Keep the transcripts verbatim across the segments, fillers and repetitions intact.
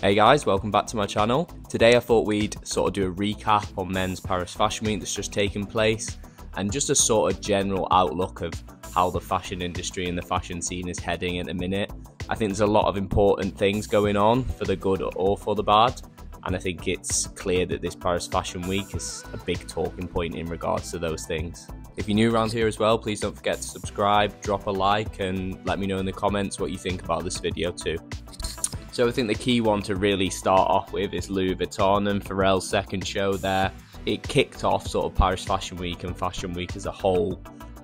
Hey guys, welcome back to my channel. Today I thought we'd sort of do a recap on Men's Paris Fashion Week that's just taken place and just a sort of general outlook of how the fashion industry and the fashion scene is heading at the minute. I think there's a lot of important things going on for the good or for the bad, and I think it's clear that this Paris Fashion Week is a big talking point in regards to those things. If you're new around here as well, please don't forget to subscribe, drop a like, and let me know in the comments what you think about this video too. So I think the key one to really start off with is Louis Vuitton and Pharrell's second show there. It kicked off sort of Paris Fashion Week and Fashion Week as a whole,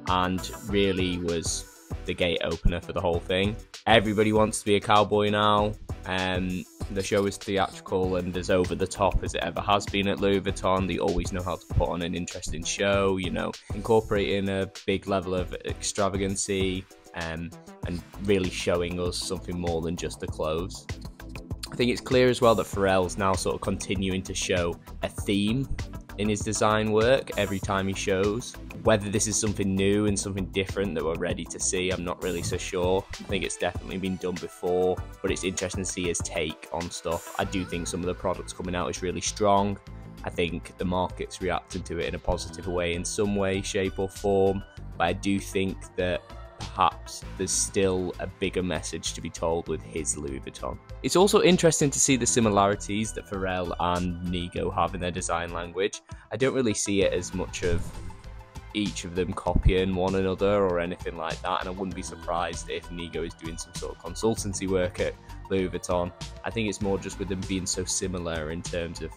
and really was the gate opener for the whole thing. Everybody wants to be a cowboy now, and um, the show is theatrical and as over the top as it ever has been at Louis Vuitton. They always know how to put on an interesting show, you know, incorporating a big level of extravagancy um, and really showing us something more than just the clothes. I think it's clear as well that Pharrell's now sort of continuing to show a theme in his design work every time he shows. Whether this is something new and something different that we're ready to see, I'm not really so sure. I think it's definitely been done before, but it's interesting to see his take on stuff. I do think some of the products coming out is really strong. I think the market's reacting to it in a positive way in some way, shape or form, but I do think that perhaps there's still a bigger message to be told with his Louis Vuitton. It's also interesting to see the similarities that Pharrell and Nigo have in their design language. I don't really see it as much of each of them copying one another or anything like that, and I wouldn't be surprised if Nigo is doing some sort of consultancy work at Louis Vuitton. I think it's more just with them being so similar in terms of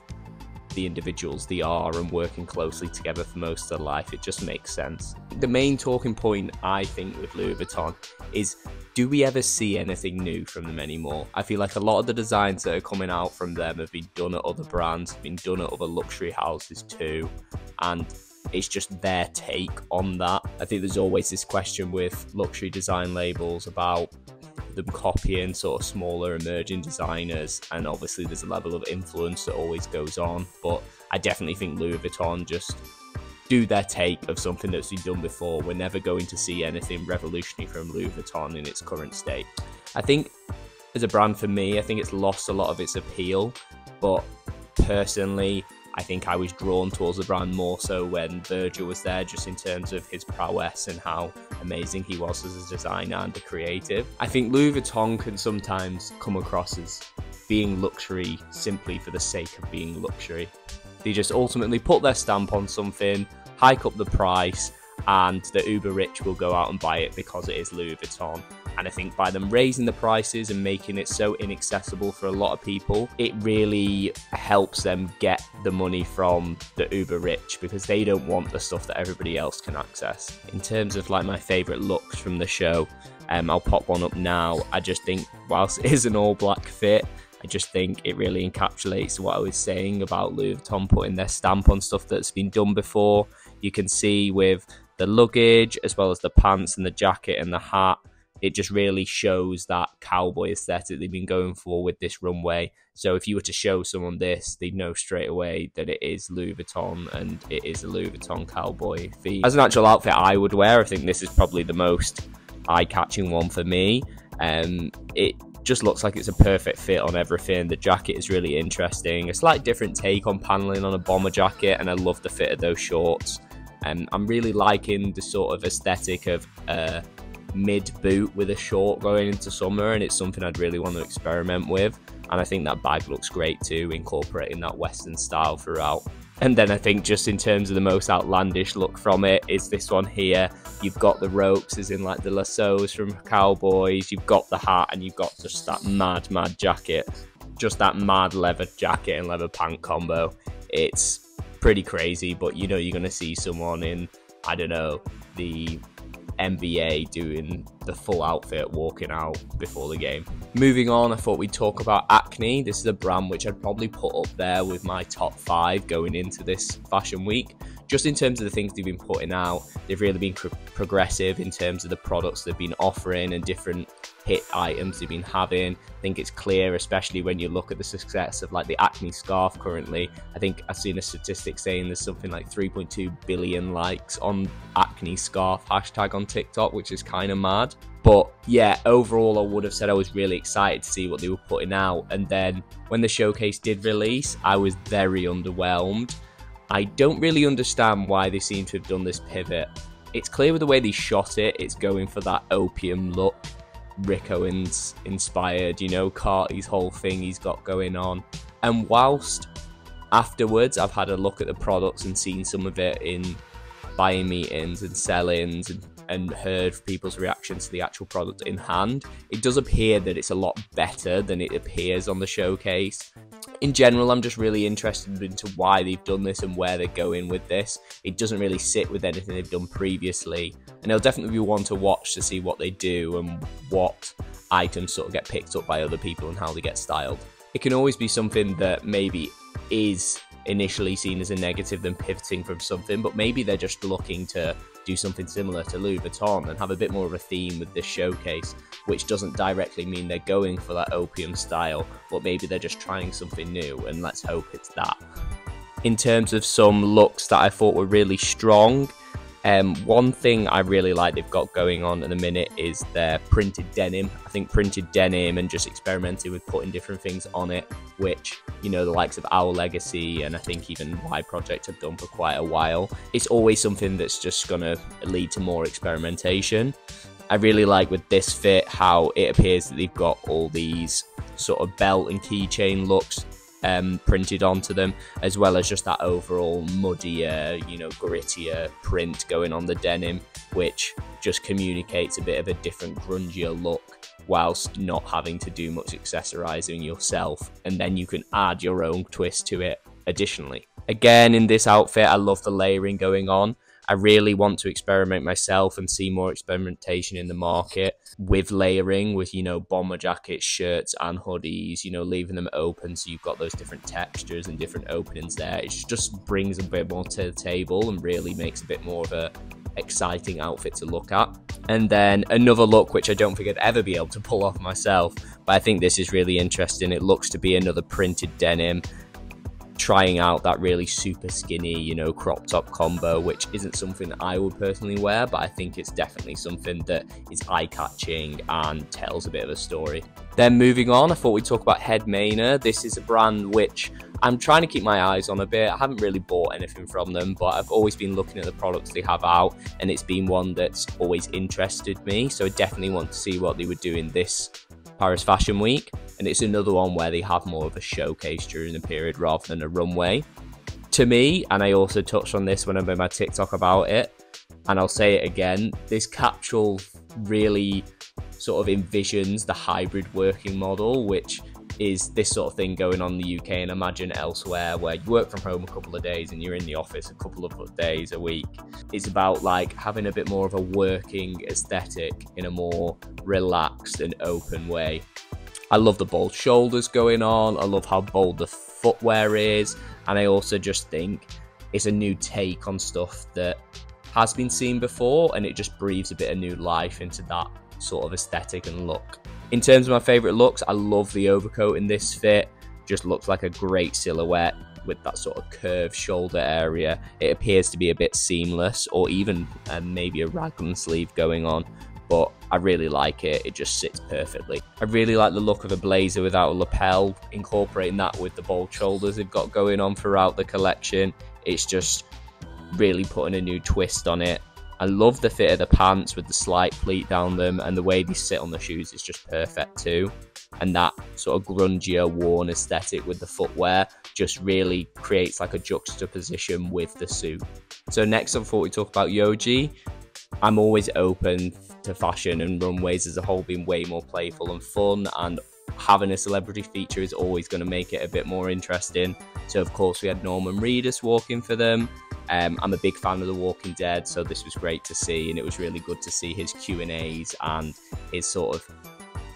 the individuals they are and working closely together for most of their life. It just makes sense. The main talking point I think with Louis Vuitton is, do we ever see anything new from them anymore? I feel like a lot of the designs that are coming out from them have been done at other brands, have been done at other luxury houses too, and it's just their take on that. I think there's always this question with luxury design labels about them copying sort of smaller emerging designers, and obviously there's a level of influence that always goes on, but I definitely think Louis Vuitton just do their take of something that's been done before. We're never going to see anything revolutionary from Louis Vuitton in its current state. I think as a brand, for me, I think it's lost a lot of its appeal, but personally I think I was drawn towards the brand more so when Virgil was there, just in terms of his prowess and how amazing he was as a designer and a creative. I think Louis Vuitton can sometimes come across as being luxury simply for the sake of being luxury. They just ultimately put their stamp on something, hike up the price, and the uber rich will go out and buy it because it is Louis Vuitton. And I think by them raising the prices and making it so inaccessible for a lot of people, it really helps them get the money from the uber rich, because they don't want the stuff that everybody else can access. In terms of like my favorite looks from the show, um, I'll pop one up now. I just think whilst it is an all black fit, I just think it really encapsulates what I was saying about Louis Vuitton putting their stamp on stuff that's been done before. You can see with the luggage, as well as the pants and the jacket and the hat, it just really shows that cowboy aesthetic they've been going for with this runway. So if you were to show someone this, they'd know straight away that it is Louis Vuitton, and it is a Louis Vuitton cowboy theme. As an actual outfit I would wear, I think this is probably the most eye-catching one for me. Um, it just looks like it's a perfect fit on everything. The jacket is really interesting. A slight different take on paneling on a bomber jacket, and I love the fit of those shorts. Um, I'm really liking the sort of aesthetic of uh, mid boot with a short going into summer, and it's something I'd really want to experiment with, and I think that bag looks great too, incorporating that western style throughout. And then I think just in terms of the most outlandish look from it is this one here. You've got the ropes as in like the lassos from Cowboys, you've got the hat, and you've got just that mad mad jacket, just that mad leather jacket and leather pant combo. It's pretty crazy, but you know you're going to see someone in, I don't know, the N B A doing the full outfit walking out before the game. Moving on, I thought we'd talk about Acne. This is a brand which I'd probably put up there with my top five going into this fashion week. Just in terms of the things they've been putting out, they've really been progressive in terms of the products they've been offering and different hit items they've been having. I think it's clear, especially when you look at the success of like the Acne scarf currently. I think I've seen a statistic saying there's something like three point two billion likes on Acne acne scarf hashtag on TikTok, which is kind of mad. But yeah, overall, I would have said I was really excited to see what they were putting out. And then when the showcase did release, I was very underwhelmed. I don't really understand why they seem to have done this pivot. It's clear with the way they shot it, it's going for that opium look, Rick Owens inspired, you know, Carty's whole thing he's got going on. And whilst afterwards I've had a look at the products and seen some of it in buying meetings and sell-ins and, and heard people's reactions to the actual product in hand, it does appear that it's a lot better than it appears on the showcase. In general, I'm just really interested into why they've done this and where they're going with this. It doesn't really sit with anything they've done previously, and it'll definitely be one to watch to see what they do and what items sort of get picked up by other people and how they get styled. It can always be something that maybe is initially seen as a negative than pivoting from something, but maybe they're just looking to do something similar to Louis Vuitton and have a bit more of a theme with this showcase, which doesn't directly mean they're going for that opium style, but maybe they're just trying something new, and let's hope it's that. In terms of some looks that I thought were really strong, um, one thing I really like they've got going on at the minute is their printed denim. I think printed denim and just experimenting with putting different things on it, which, you know, the likes of Our Legacy and I think even Y Project have done for quite a while. It's always something that's just going to lead to more experimentation. I really like with this fit how it appears that they've got all these sort of belt and keychain looks um, printed onto them, as well as just that overall muddier, you know, grittier print going on the denim, which just communicates a bit of a different, grungier look whilst not having to do much accessorizing yourself, and then you can add your own twist to it additionally. Again, in this outfit, I love the layering going on. I really want to experiment myself and see more experimentation in the market with layering, with, you know, bomber jackets, shirts and hoodies, you know, leaving them open so you've got those different textures and different openings there. It just brings a bit more to the table and really makes a bit more of a exciting outfit to look at. And then another look which I don't think I'd ever be able to pull off myself, but I think this is really interesting. It looks to be another printed denim, trying out that really super skinny, you know, crop top combo, which isn't something I would personally wear, but I think it's definitely something that is eye-catching and tells a bit of a story. Then moving on, I thought we'd talk about Hed Mayner. This is a brand which I'm trying to keep my eyes on a bit. I haven't really bought anything from them, but I've always been looking at the products they have out, and it's been one that's always interested me, so I definitely want to see what they would do in this Paris Fashion Week. And it's another one where they have more of a showcase during the period rather than a runway. To me, and I also touched on this when I made my TikTok about it, and I'll say it again, this capsule really sort of envisions the hybrid working model, which is this sort of thing going on in the U K and imagine elsewhere, where you work from home a couple of days and you're in the office a couple of days a week. It's about like having a bit more of a working aesthetic in a more relaxed and open way. I love the bold shoulders going on, I love how bold the footwear is, and I also just think it's a new take on stuff that has been seen before, and it just breathes a bit of new life into that sort of aesthetic and look. In terms of my favourite looks, I love the overcoat in this fit. Just looks like a great silhouette with that sort of curved shoulder area. It appears to be a bit seamless, or even uh, maybe a raglan sleeve going on, but I really like it. It just sits perfectly. I really like the look of a blazer without a lapel, incorporating that with the bold shoulders they've got going on throughout the collection. It's just really putting a new twist on it. I love the fit of the pants with the slight pleat down them, and the way they sit on the shoes is just perfect too. And that sort of grungier, worn aesthetic with the footwear just really creates like a juxtaposition with the suit. So next I thought we talk about Yoji. I'm always open to fashion, and runways as a whole being way more playful and fun, and having a celebrity feature is always going to make it a bit more interesting. So of course we had Norman Reedus walking for them. Um, I'm a big fan of The Walking Dead, so this was great to see, and it was really good to see his Q and A's and his sort of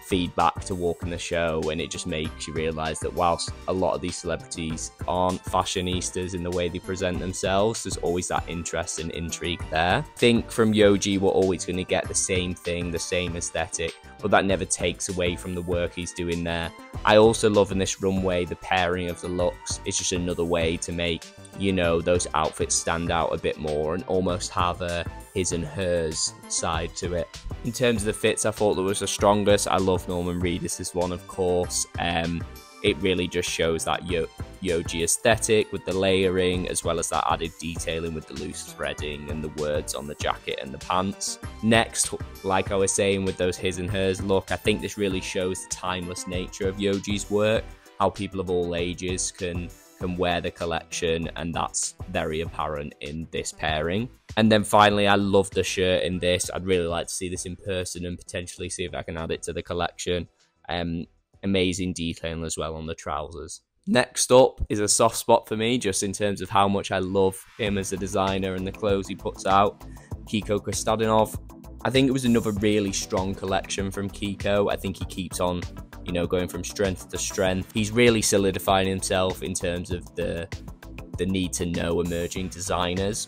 feedback to walking the show, and it just makes you realise that whilst a lot of these celebrities aren't fashionistas in the way they present themselves, there's always that interest and intrigue there. I think from Yoji we're always going to get the same thing, the same aesthetic, but that never takes away from the work he's doing there. I also love in this runway the pairing of the looks. It's just another way to make, you know, those outfits stand out a bit more and almost have a his and hers side to it. In terms of the fits, I thought that was the strongest. I love Norman Reedus' one, of course. Um, it really just shows that Yo Yoji aesthetic with the layering, as well as that added detailing with the loose threading and the words on the jacket and the pants. Next, like I was saying with those his and hers look, I think this really shows the timeless nature of Yoji's work, how people of all ages can can wear the collection, and that's very apparent in this pairing. And then finally, I love the shirt in this. I'd really like to see this in person and potentially see if I can add it to the collection. Um, amazing detail as well on the trousers. Next up is a soft spot for me, just in terms of how much I love him as a designer and the clothes he puts out. Kiko Kostadinov. I think it was another really strong collection from Kiko. I think he keeps on, you know, going from strength to strength. He's really solidifying himself in terms of the, the need to know emerging designers.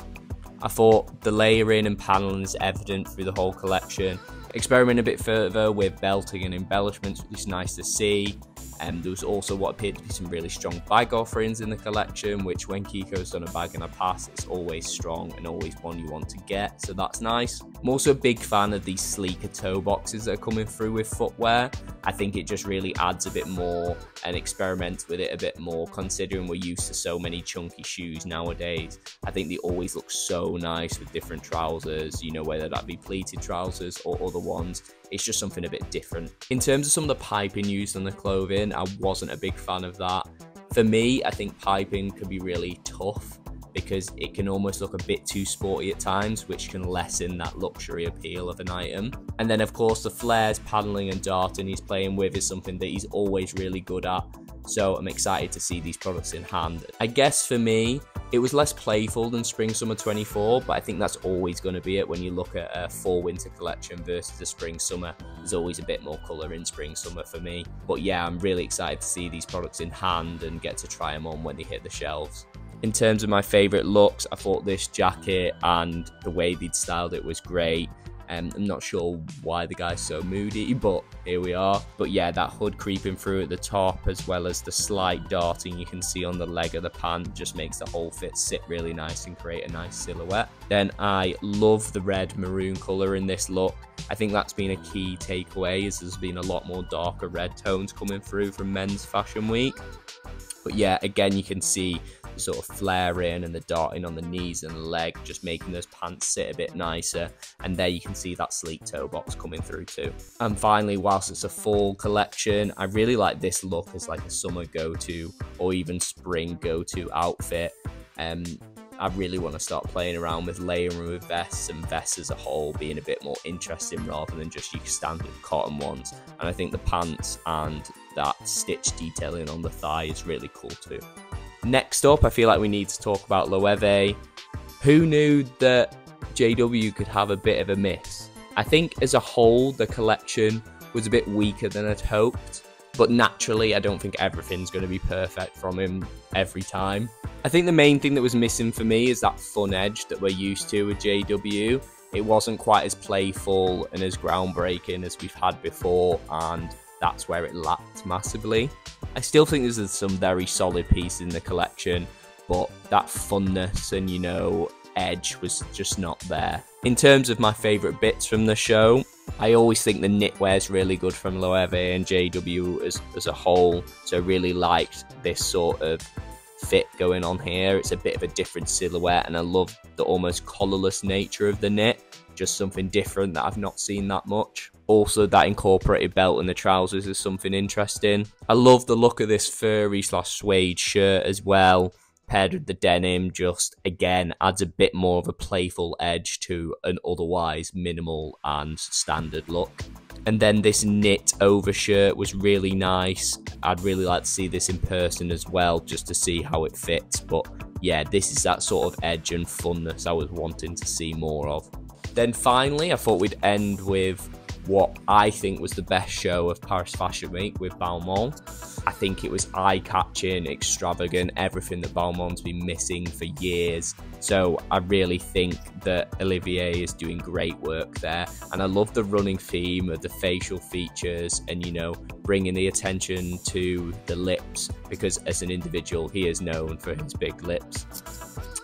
I thought the layering and paneling is evident through the whole collection. Experiment a bit further with belting and embellishments, which is nice to see. Um, there was also what appeared to be some really strong bag offerings in the collection, which when Kiko's done a bag and a pass, it's always strong and always one you want to get, so that's nice. I'm also a big fan of these sleeker toe boxes that are coming through with footwear. I think it just really adds a bit more and experiments with it a bit more, considering we're used to so many chunky shoes nowadays. I think they always look so nice with different trousers, you know, whether that be pleated trousers or other ones. It's just something a bit different. In terms of some of the piping used on the clothing, I wasn't a big fan of that. For me, I think piping could be really tough because it can almost look a bit too sporty at times, which can lessen that luxury appeal of an item. And then of course the flares, paneling and darting he's playing with is something that he's always really good at. So I'm excited to see these products in hand. I guess for me, it was less playful than Spring Summer twenty-four, but I think that's always going to be it when you look at a Fall Winter collection versus a Spring Summer. There's always a bit more colour in Spring Summer for me. But yeah, I'm really excited to see these products in hand and get to try them on when they hit the shelves. In terms of my favourite looks, I thought this jacket and the way they'd styled it was great. Um, I'm not sure why the guy's so moody, but here we are. But yeah, that hood creeping through at the top, as well as the slight darting you can see on the leg of the pant, just makes the whole fit sit really nice and create a nice silhouette. Then I love the red maroon colour in this look. I think that's been a key takeaway, as there's been a lot more darker red tones coming through from Men's Fashion Week. But yeah, again, you can see the sort of flaring and the darting on the knees and the leg, just making those pants sit a bit nicer. And there you can see that sleek toe box coming through too. And finally, whilst it's a fall collection, I really like this look as like a summer go-to or even spring go-to outfit. Um, I really want to start playing around with layering with vests and vests as a whole being a bit more interesting rather than just your standard cotton ones. And I think the pants and that stitch detailing on the thigh is really cool too. Next up, I feel like we need to talk about Loewe. Who knew that J W could have a bit of a miss? I think as a whole, the collection was a bit weaker than I'd hoped. But naturally, I don't think everything's going to be perfect from him every time. I think the main thing that was missing for me is that fun edge that we're used to with J W. It wasn't quite as playful and as groundbreaking as we've had before, and that's where it lacked massively. I still think there's some very solid pieces in the collection, but that funness and, you know, edge was just not there. In terms of my favourite bits from the show, I always think the knitwear is really good from Loewe and J W as, as a whole, so I really liked this sort of fit going on here. It's a bit of a different silhouette, and I love the almost collarless nature of the knit, just something different that I've not seen that much. Also, that incorporated belt in the trousers is something interesting. I love the look of this furry slash suede shirt as well, paired with the denim. Just again adds a bit more of a playful edge to an otherwise minimal and standard look. And then this knit overshirt was really nice. I'd really like to see this in person as well, just to see how it fits. But yeah, this is that sort of edge and funness I was wanting to see more of. Then finally, I thought we'd end with what I think was the best show of Paris Fashion Week with Balmain. I think it was eye-catching, extravagant, everything that Balmain's been missing for years. So I really think that Olivier is doing great work there. And I love the running theme of the facial features and, you know, bringing the attention to the lips, because as an individual, he is known for his big lips.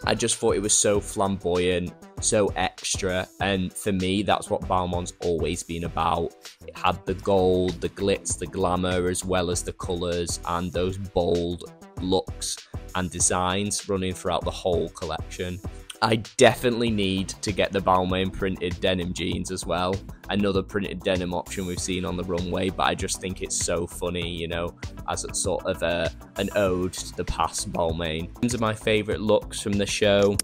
I just thought it was so flamboyant, so extra, and for me, that's what Balmain's always been about. It had the gold, the glitz, the glamour, as well as the colours and those bold looks and designs running throughout the whole collection. I definitely need to get the Balmain printed denim jeans as well. Another printed denim option we've seen on the runway, but I just think it's so funny, you know, as it's sort of a, an ode to the past Balmain. These are my favourite looks from the show.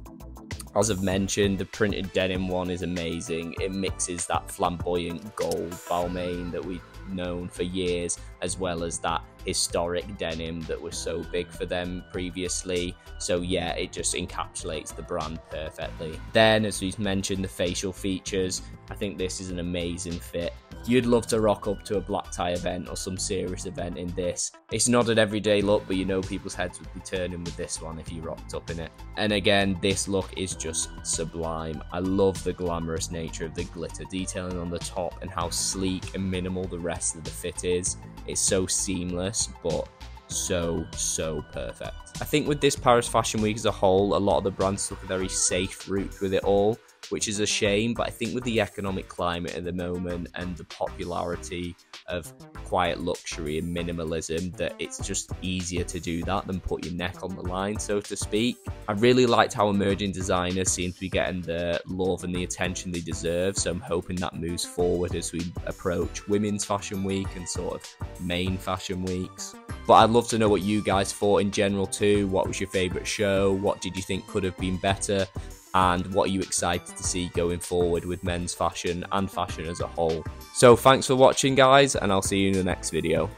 As I've mentioned, the printed denim one is amazing. It mixes that flamboyant gold Balmain that we've known for years, as well as that historic denim that was so big for them previously. So yeah, it just encapsulates the brand perfectly. Then, as we've mentioned, the facial features. I think this is an amazing fit. You'd love to rock up to a black tie event or some serious event in this. It's not an everyday look, but you know people's heads would be turning with this one if you rocked up in it. And again, this look is just sublime. I love the glamorous nature of the glitter detailing on the top and how sleek and minimal the rest of the fit is. It's so seamless, but so, so perfect. I think with this Paris Fashion Week as a whole, a lot of the brands took a very safe route with it all, which is a shame, but I think with the economic climate at the moment and the popularity of quiet luxury and minimalism, that it's just easier to do that than put your neck on the line, so to speak. I really liked how emerging designers seem to be getting the love and the attention they deserve, so I'm hoping that moves forward as we approach Women's Fashion Week and sort of main fashion weeks. But I'd love to know what you guys thought in general too. What was your favourite show? What did you think could have been better? And what are you excited to see going forward with men's fashion and fashion as a whole? So thanks for watching, guys, and I'll see you in the next video.